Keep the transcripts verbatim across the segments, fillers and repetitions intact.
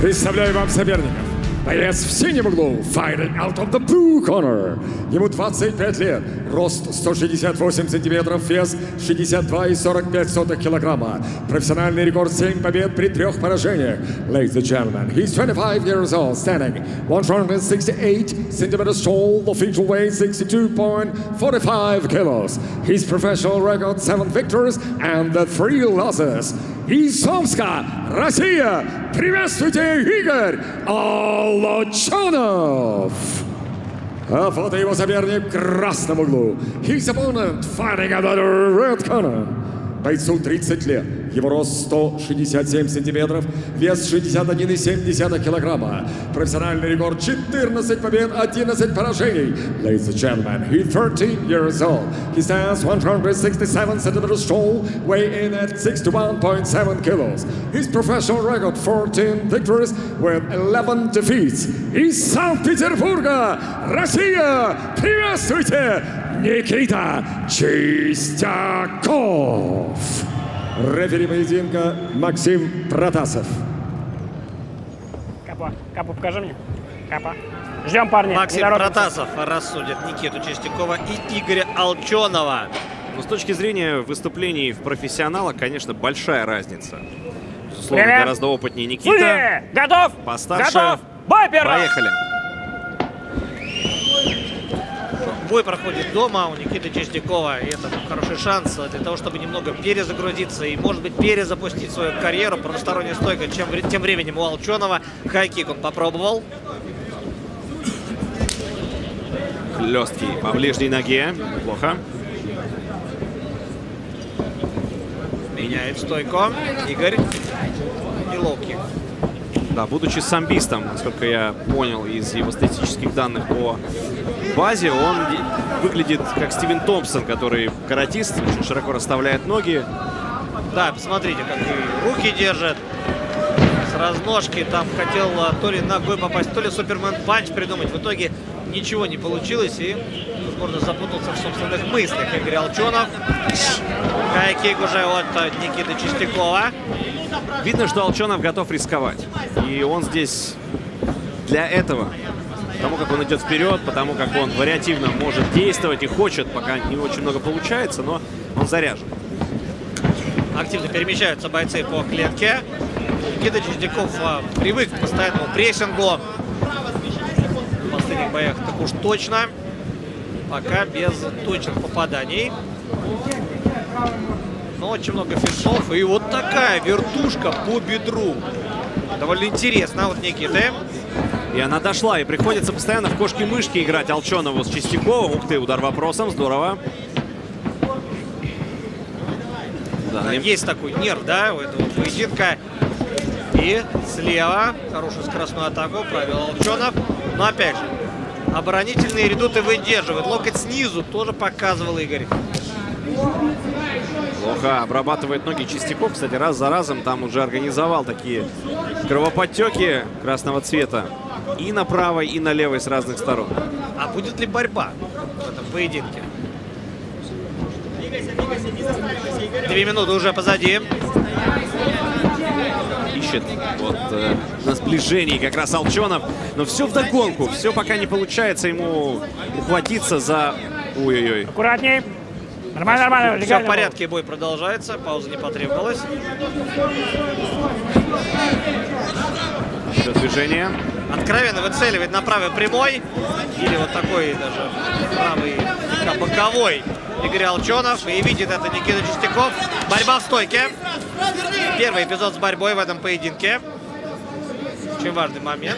Представляю вам соперников. Боец в синем углу, fighting out of the blue corner. Ему двадцать пять лет, рост сто шестьдесят восемь сантиметров, вес шестьдесят два и сорок пять сотых килограмма. Профессиональный рекорд семь побед при трех поражениях. Ladies and gentlemen, he's twenty-five years old, standing one hundred sixty-eight centimeters tall, official weight sixty-two point four five kilos. His professional record seven victories and three losses. Из Омска, Россия, приветствуйте, Игорь Аллочанов! А вот его соперник в красном углу. His opponent fighting at the red corner. Бойцу тридцать лет. Его рост сто шестьдесят семь сантиметров, вес шестьдесят один и семь десятых килограмма. Профессиональный рекорд четырнадцать побед, одиннадцать поражений. Ladies and gentlemen, he's thirteen years old. He stands one hundred sixty-seven centimeters tall, weighing in at sixty-one point seven kilos. His professional record fourteen victories with eleven defeats. Из Санкт-Петербурга, Россия, приветствуйте, Никита Чистяков! Рефери поединка Максим Протасов. Капа, капа, покажи мне. Капа. Ждем, парни. Максим Протасов рассудит Никиту Чистякова и Игоря Алчонова. Но с точки зрения выступлений в профессионала, конечно, большая разница. Безусловно, привет, гораздо опытнее Никита. Судьи! Готов! Постарше. Готов! Бой первый! Поехали! Бой проходит дома у Никиты Чистякова, и это хороший шанс для того, чтобы немного перезагрузиться и, может быть, перезапустить свою карьеру. Правосторонняя стойка, чем, тем временем у Алчонова. Хайкик он попробовал. Хлесткий по ближней ноге. Плохо. Меняет стойку Игорь. И лоу-кик. Да, будучи самбистом, насколько я понял из его статистических данных по базе, он выглядит как Стивен Томпсон, который каратист, очень широко расставляет ноги. Да, посмотрите, как руки держит с разножки. Там хотел то ли ногой попасть, то ли супермен-панч придумать. В итоге ничего не получилось и, возможно, запутался в собственных мыслях. Игорь Алчонов. Хайкик уже от Никиты Чистякова. Видно, что Алчонов готов рисковать. И он здесь для этого. Потому как он идет вперед, потому как он вариативно может действовать и хочет. Пока не очень много получается, но он заряжен. Активно перемещаются бойцы по клетке. Никита Чистяков привык к постоянному прессингу. В последних боях так уж точно. Пока без точных попаданий. Но очень много финтов. И вот такая вертушка по бедру. Довольно интересно от Никиты. И она дошла. И приходится постоянно в кошки-мышки играть Алчонову с Чистяковым. Ух ты, удар вопросом. Здорово. Да, есть такой нерв, да, у этого поединка. И слева хорошую скоростную атаку провел Алчонов. Но опять же, оборонительные редуты выдерживают. Локоть снизу тоже показывал Игорь. Плохо обрабатывает ноги Чистяков. Кстати, раз за разом там уже организовал такие кровоподтеки красного цвета. И на правой, и на левой с разных сторон. А будет ли борьба в этом поединке? Две минуты уже позади. Ищет вот э, на сближении как раз Алчонов. Но все вдогонку. Все пока не получается ему ухватиться за... Ой-ой-ой. Аккуратнее. Нормально, нормально. Все в порядке, бой продолжается, пауза не потребовалась. Еще движение. Откровенно выцеливает на правый прямой. Или вот такой даже правый боковой Игорь Алчонов. И видит это Никита Чистяков. Борьба в стойке. Первый эпизод с борьбой в этом поединке. Очень важный момент.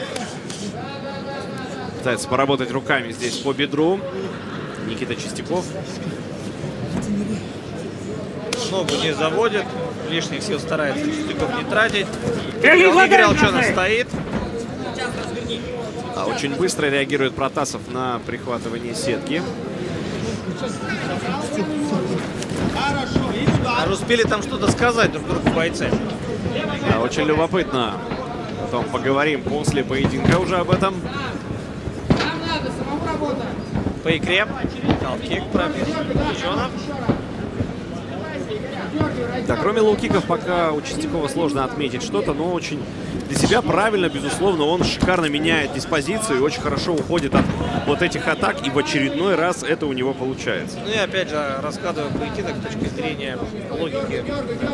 Пытается поработать руками здесь по бедру Никита Чистяков. Ногу не заводит, лишних сил старается Чистяков не тратить. Игорь Алчонов стоит. А очень быстро реагирует Протасов на прихватывание сетки. Даже успели там что-то сказать друг другу бойцы. Да, очень любопытно. Потом поговорим после поединка уже об этом. По икре. Алкик пробил Алчонов. Да, кроме лоу-киков пока у Чистякова сложно отметить что-то, но очень для себя правильно, безусловно, он шикарно меняет диспозицию и очень хорошо уходит от вот этих атак, и в очередной раз это у него получается. Ну и опять же, раскладывая поединок с точки зрения логики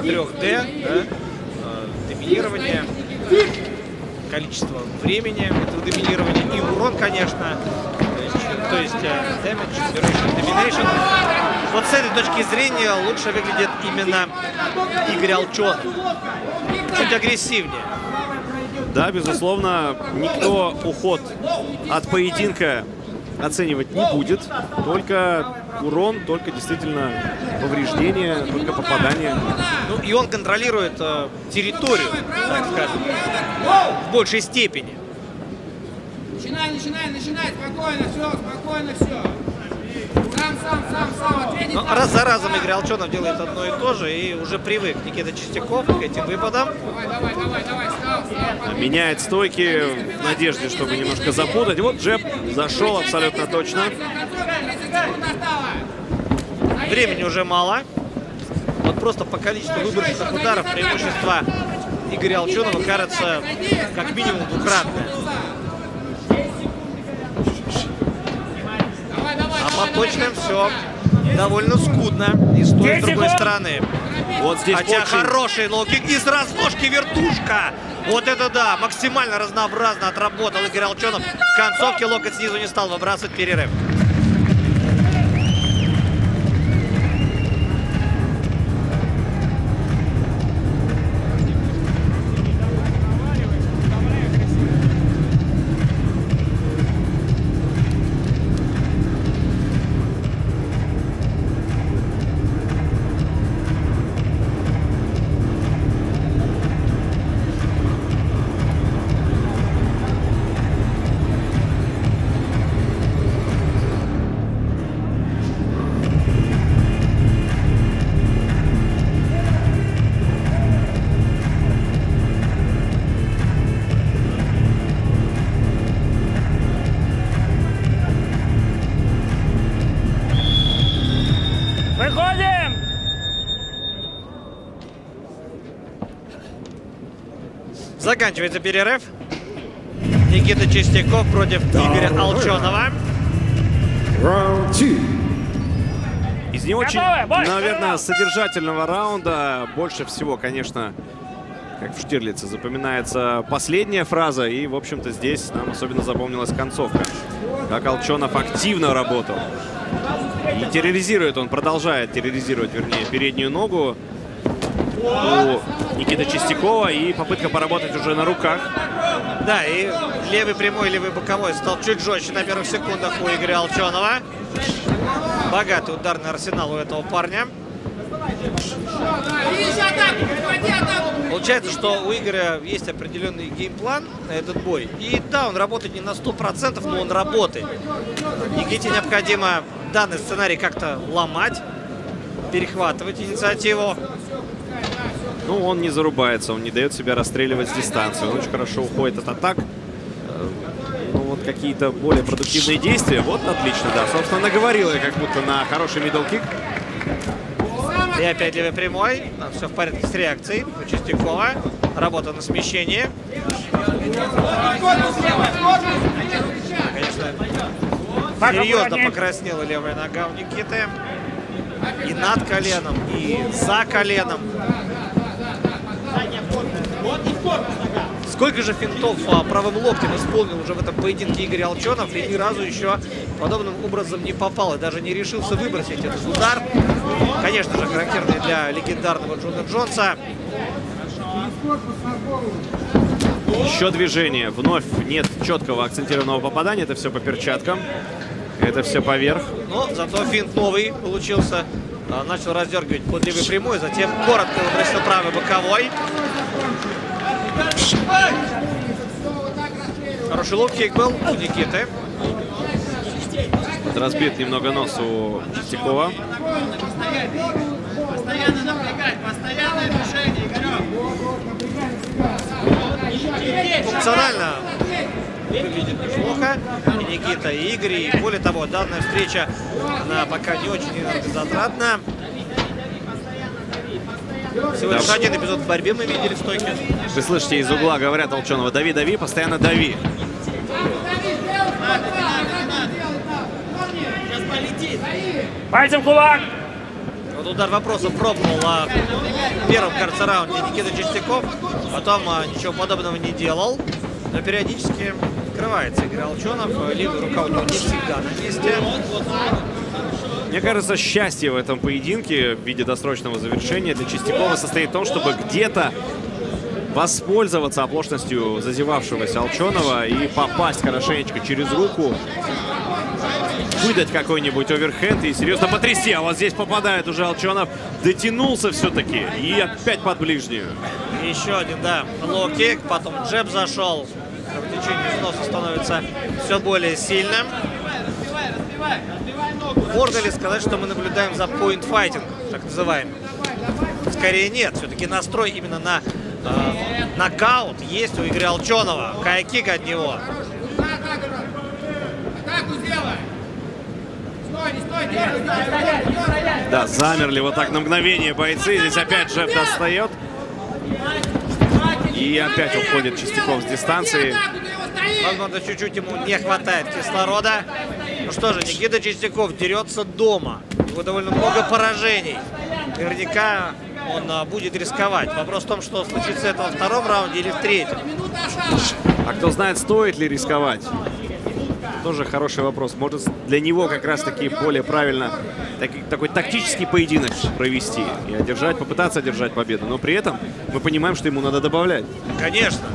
три дэ, да, доминирование, количество времени этого доминирования и урон, конечно, то есть damage, domination. Вот с этой точки зрения лучше выглядит именно Игорь Алчонов. Чуть агрессивнее. Да, безусловно, никто уход от поединка оценивать не будет. Только урон, только действительно повреждение, только попадание. Ну и он контролирует э, территорию, так скажем, в большей степени. Начинай, начинай, начинай, спокойно, все, спокойно, все. Сам, сам, сам, сам, ответить. Ну, раз за разом Игорь Алчонов делает одно и то же, и уже привык Никита Чистяков к этим выпадам. Давай, давай, давай, давай, встал, встал. Меняет стойки в надежде, чтобы немножко запутать. Вот джеб зашел абсолютно точно. Времени уже мало. Вот просто по количеству выброшенных ударов преимущество Игоря Алчонова кажется как минимум двукратное. А по точкам все довольно скудно. И с той, с другой стороны. Вот здесь хотя очень... хороший лоу-кик из разложки, вертушка. Вот это да, максимально разнообразно отработал Игорь Алчонов. В концовке локоть снизу не стал выбрасывать, перерыв. Заканчивается перерыв. Никита Чистяков против Игоря Алчонова. Из не очень, наверное, содержательного раунда больше всего, конечно, как в Штирлице, запоминается последняя фраза. И, в общем-то, здесь нам особенно запомнилась концовка. Как Алчонов активно работал. И терроризирует, он продолжает терроризировать, вернее, переднюю ногу у Никиты Чистякова, и попытка поработать уже на руках. Да, и левый прямой, левый боковой стал чуть жестче на первых секундах у Игоря Алчонова. Богатый ударный арсенал у этого парня. Получается, что у Игоря есть определенный геймплан на этот бой. И да, он работает не на сто процентов, но он работает. Никите необходимо данный сценарий как-то ломать, перехватывать инициативу. Ну, он не зарубается, он не дает себя расстреливать с дистанции. Он очень хорошо уходит от атак. Ну, вот какие-то более продуктивные действия. Вот, отлично, да. Собственно, наговорил я как будто на хороший мидл-кик. И опять левый прямой. Там все в порядке с реакцией у Чистякова. Работа на смещении. Конечно, серьезно покраснела левая нога у Никиты. И над коленом, и за коленом. Сколько же финтов правым локтем исполнил уже в этом поединке Игорь Алчонов, и ни разу еще подобным образом не попал, и даже не решился выбросить этот удар. Конечно же, характерный для легендарного Джона Джонса. Еще движение. Вновь нет четкого акцентированного попадания. Это все по перчаткам. Это все поверх. Но зато финт новый получился. Начал раздергивать под левый прямой, затем коротко выбросил правый боковой. Хороший лоу-кик был у Никиты. Разбит немного нос у Чистякова. Постоянно напрягать, постоянное движение, Игорек. Функционально выглядит неплохо. И Никита, и Игорь. И более того, данная встреча, она пока не очень затратна. Всего лишь один эпизод в борьбе мы видели в стойке. Вы слышите, из угла говорят Алчонова: дави, дави, постоянно дави. Пальцем кулак! Вот удар вопроса пробовал а, в первом, кажется, раунде Никита Чистяков. Потом а, ничего подобного не делал. Но периодически открывается игра Алчонов. Левая рука у него не всегда на месте. Мне кажется, счастье в этом поединке в виде досрочного завершения для Чистякова состоит в том, чтобы где-то воспользоваться оплошностью зазевавшегося Алчонова и попасть хорошенечко через руку, выдать какой-нибудь оверхед и серьезно потрясти. А вот здесь попадает уже Алчонов. Дотянулся все-таки. И опять под ближнюю. Еще один, да, лоу-кик. Потом джеб зашел. В течение сноса становится все более сильным. Можно ли сказать, что мы наблюдаем за поинт-файтинг, так называемый? Скорее нет. Все-таки настрой именно на э, нокаут есть у Игоря Алчонова. Хай-кик от него. Да, замерли вот так на мгновение бойцы. Здесь опять джеб достает. И опять уходит Чистяков с дистанции. Возможно, чуть-чуть ему не хватает кислорода. Ну что же, Никита Чистяков дерется дома. У него довольно много поражений. Наверняка он будет рисковать. Вопрос в том, что случится это во втором раунде или в третьем. А кто знает, стоит ли рисковать? Тоже хороший вопрос. Может, для него как раз-таки более правильно так, такой тактический поединок провести и одержать, попытаться одержать победу. Но при этом мы понимаем, что ему надо добавлять. Конечно.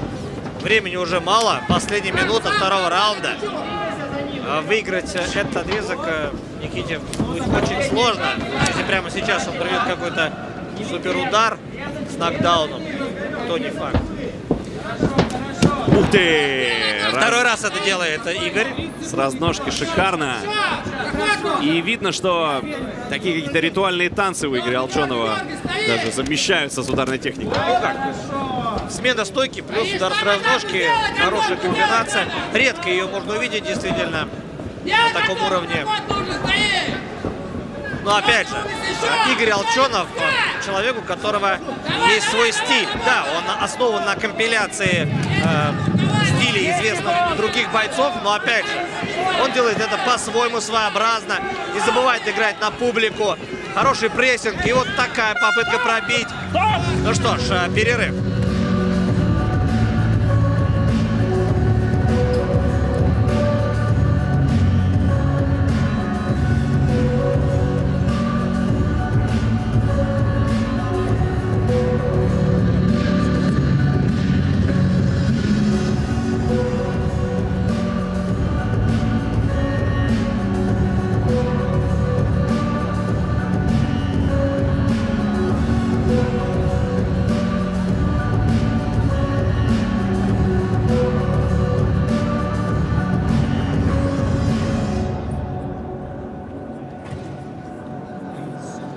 Времени уже мало. Последняя минута второго раунда. Выиграть этот отрезок Никите будет очень сложно. Если прямо сейчас он проведет какой-то суперудар с нокдауном, то не факт. Ух ты! Второй раз это делает Игорь. С разножки шикарно. И видно, что такие какие-то ритуальные танцы у Игоря Алчонова даже замещаются с ударной техникой. Смена стойки плюс удар с разножки. Хорошая комбинация. Редко ее можно увидеть действительно на таком уровне. Но опять же, Игорь Алчонов — человек, у которого есть свой стиль. Да, он основан на компиляции э, стилей известных других бойцов, но опять же, он делает это по-своему, своеобразно, не забывает играть на публику. Хороший прессинг и вот такая попытка пробить. Ну что ж, перерыв.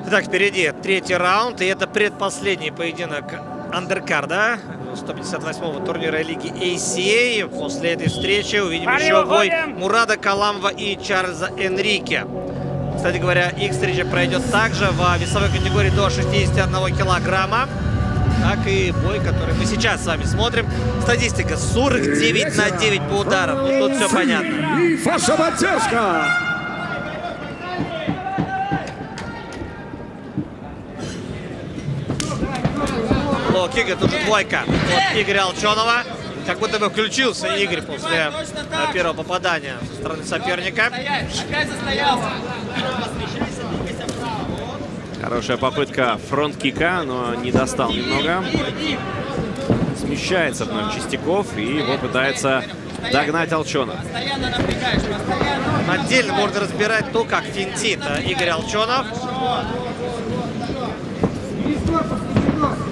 Итак, впереди третий раунд, и это предпоследний поединок андеркарда сто пятьдесят восьмого турнира лиги эй си эй. После этой встречи увидим Пари еще бой Мурада Каламова и Чарльза Энрике. Кстати говоря, их встреча пройдет также в весовой категории до шестидесяти одного килограмма, как и бой, который мы сейчас с вами смотрим. Статистика сорок девять на девять по ударам, ну, тут все понятно. И ваша поддержка! Лоу-кик, это уже двойка от Игоря Алчонова. Как будто бы включился Игорь после первого попадания со стороны соперника. Хорошая попытка фронт-кика, но не достал немного. Смещается вновь Чистяков и его пытается догнать Алчонов. Отдельно можно разбирать то, как финтит Игорь Алчонов.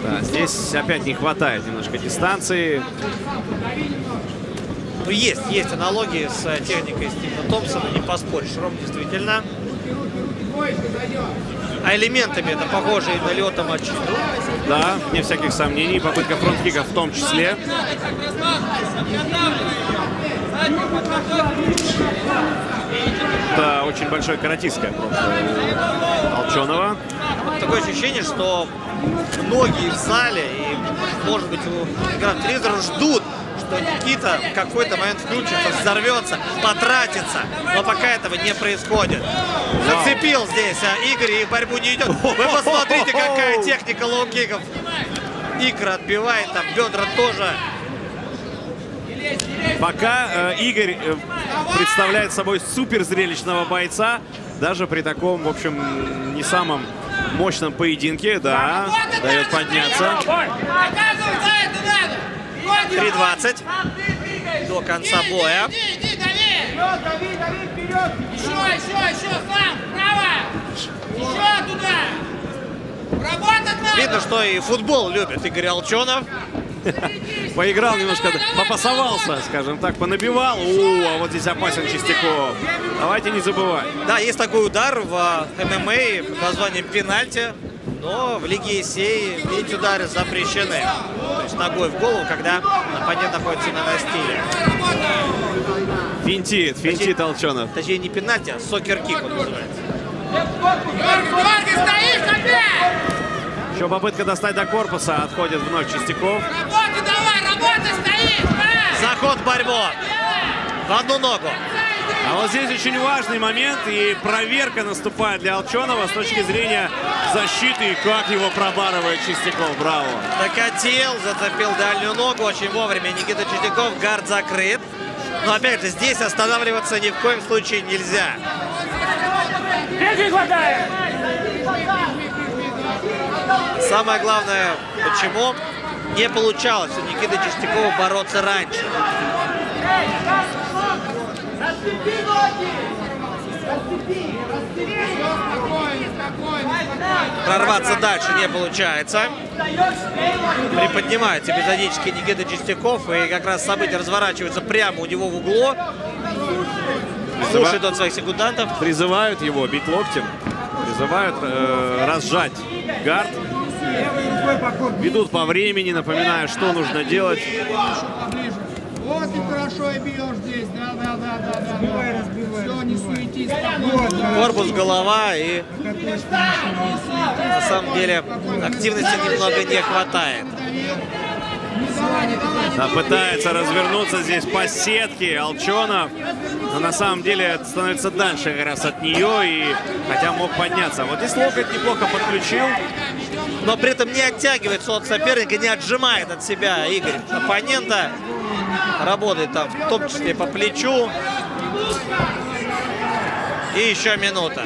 Да, здесь опять не хватает немножко дистанции. Ну, есть, есть аналогии с техникой Стивена Томпсона, не поспоришь, Ром, действительно. А элементами это похоже и на летом от Чисту. Да, вне всяких сомнений. Попытка фронт-кика в том числе. Это очень большое каратистское просто Алчонова. такое ощущение, что многие в зале и, может быть, у игроков телевизора ждут, что Никита в какой-то момент включится, взорвется, потратится. Но пока этого не происходит. Зацепил здесь а Игорь, и в борьбу не идет. Вы посмотрите, какая техника лоу-киков. Икра отбивает, там бедра тоже. Пока э, Игорь э, представляет собой суперзрелищного бойца, даже при таком, в общем, не самом мощном поединке, да, дает подняться. три двадцать до конца боя. Видно, что и футбол любит Игорь Алчонов. Поиграл немножко, попасовался, скажем так, понабивал. О, а вот здесь опасен Чистяков. Давайте не забывать. Да, есть такой удар в ММА под названием пенальти, но в Лиге Есей эти удары запрещены. То есть ногой в голову, когда нападение находится на настиле. Финтит, финтит Алчонов. Точнее, не пенальти, а сокер-кик он называется. Еще попытка достать до корпуса, отходит вновь Чистяков. Работай, давай, работай, стоишь, да! Заход в борьбу. В одну ногу. А вот здесь очень важный момент, и проверка наступает для Алчонова с точки зрения защиты, и как его пробарывает Чистяков. Браво. Докатил, зацепил дальнюю ногу, очень вовремя Никита Чистяков, гард закрыт. Но опять же, здесь останавливаться ни в коем случае нельзя. Беги, хватает! Самое главное, почему не получалось у Никиты Чистякова бороться раньше. Прорваться дальше не получается. Приподнимается эпизодически Никита Чистяков, и как раз события разворачиваются прямо у него в углу. Слушает он своих секундантов. Призывают его бить локтем, призывают э, разжать гард. Ведут по времени, напоминаю, что нужно делать. Вот и хорошо, и бьешь здесь. Да, да, да, да, да. Разбивай, разбивай. Все, не суетись. Корпус, голова и... На самом деле, активности немного не хватает. Да, пытается развернуться здесь по сетке Алчонов, но на самом деле становится дальше как раз от нее, и хотя мог подняться. Вот здесь локоть неплохо подключил, но при этом не оттягивается от соперника, не отжимает от себя Игорь оппонента. Работает там в том числе по плечу. И еще минута.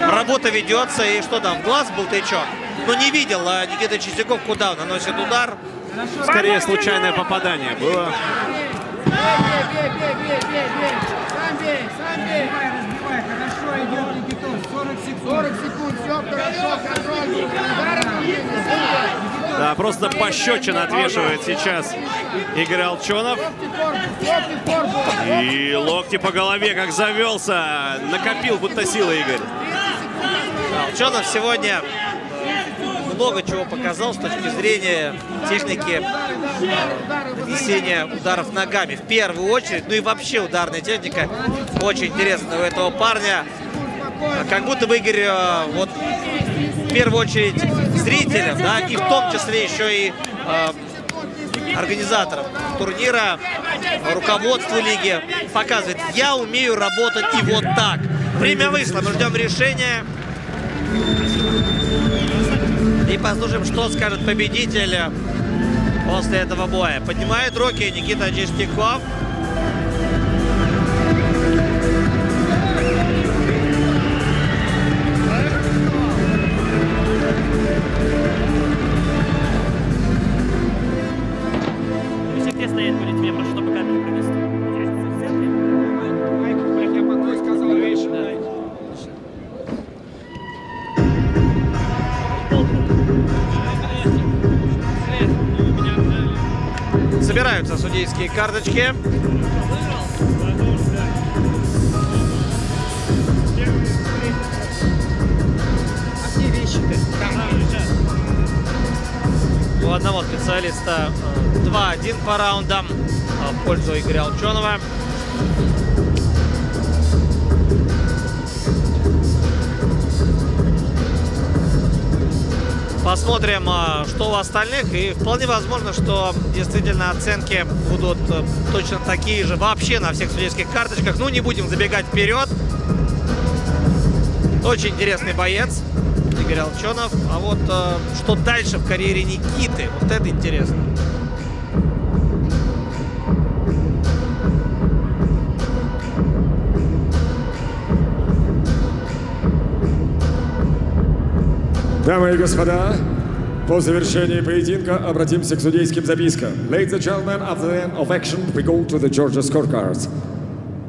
Работа ведется, и что там, в глаз был тычок? Но не видел а Никита Чистяков, куда он наносит удар. Скорее, случайное попадание было. Да, просто пощечин отвешивает сейчас Игорь Алчонов. И локти по голове, как завелся. Накопил будто силы Игорь. Алчонов сегодня... много чего показал с точки зрения техники нанесения ударов ногами. В первую очередь, ну и вообще ударная техника очень интересная у этого парня. Как будто бы Игорь, вот, в первую очередь зрителям, да, и в том числе еще и э, организаторам турнира, руководству лиги, показывает, я умею работать и вот так. Время вышло, мы ждем решения. И послушаем, что скажет победитель после этого боя. Поднимает руки Никита Чистяков. Собираются судейские карточки. У одного специалиста два один по раундам в пользу Игоря Алчонова. Посмотрим, что у остальных. И вполне возможно, что действительно оценки будут точно такие же вообще на всех судейских карточках. Ну, не будем забегать вперед. Очень интересный боец Игорь Алчонов. А вот что дальше в карьере Никиты, вот это интересно. Дамы и господа, по завершении поединка обратимся к судейским запискам. Ladies and gentlemen, after the end of action, we go to the Georgia scorecards.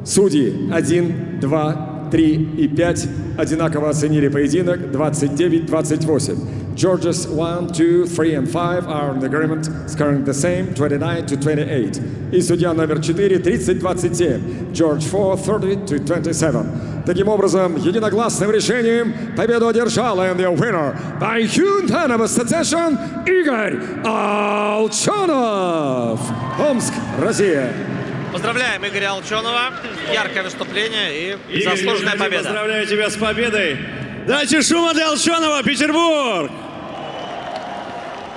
Судьи один, два, три и пять одинаково оценили поединок двадцать девять — двадцать восемь. Judges one, two, three and five are in agreement, scoring the same twenty-nine to twenty-eight. И судья номер четыре тридцать — двадцать семь. George four thirty to twenty-seven. Таким образом, единогласным решением победу одержал and the winner by unanimous decision Игорь Алчонов. Омск, Россия. Поздравляем Игоря Алчонова. Яркое выступление и Игорь, заслуженная победа. Поздравляю тебя с победой. Дайте шума для Алчонова, Петербург!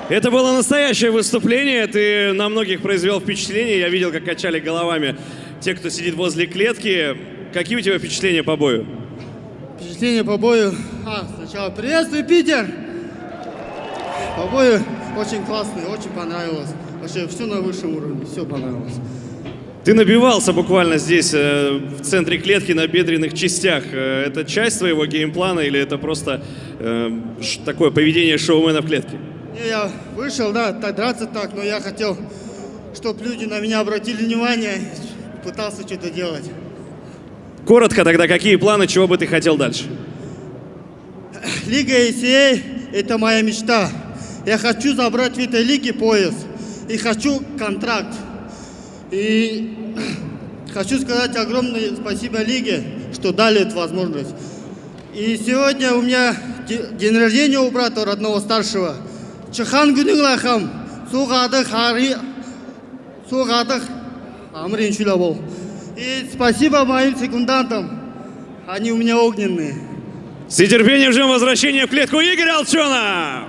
Это было настоящее выступление. Ты на многих произвел впечатление. Я видел, как качали головами те, кто сидит возле клетки. Какие у тебя впечатления по бою? Впечатления по бою... А, сначала приветствую, Питер! По бою очень классный, очень понравилось. Вообще, все на высшем уровне, все понравилось. Ты набивался буквально здесь, в центре клетки, на бедренных частях. Это часть твоего геймплана или это просто э, такое поведение шоумена в клетке? Я вышел, да, драться так, но я хотел, чтобы люди на меня обратили внимание, пытался что-то делать. Коротко тогда, какие планы, чего бы ты хотел дальше? Лига эй си эй – это моя мечта. Я хочу забрать в этой лиге пояс и хочу контракт. И хочу сказать огромное спасибо Лиге, что дали эту возможность. И сегодня у меня день рождения у брата родного старшего. Чахан Гюниглахам, Сугадых Хари, Сугадых Амрин Чулябол. И спасибо моим секундантам, они у меня огненные. С нетерпением ждем возвращения в клетку Игоря Алчонова.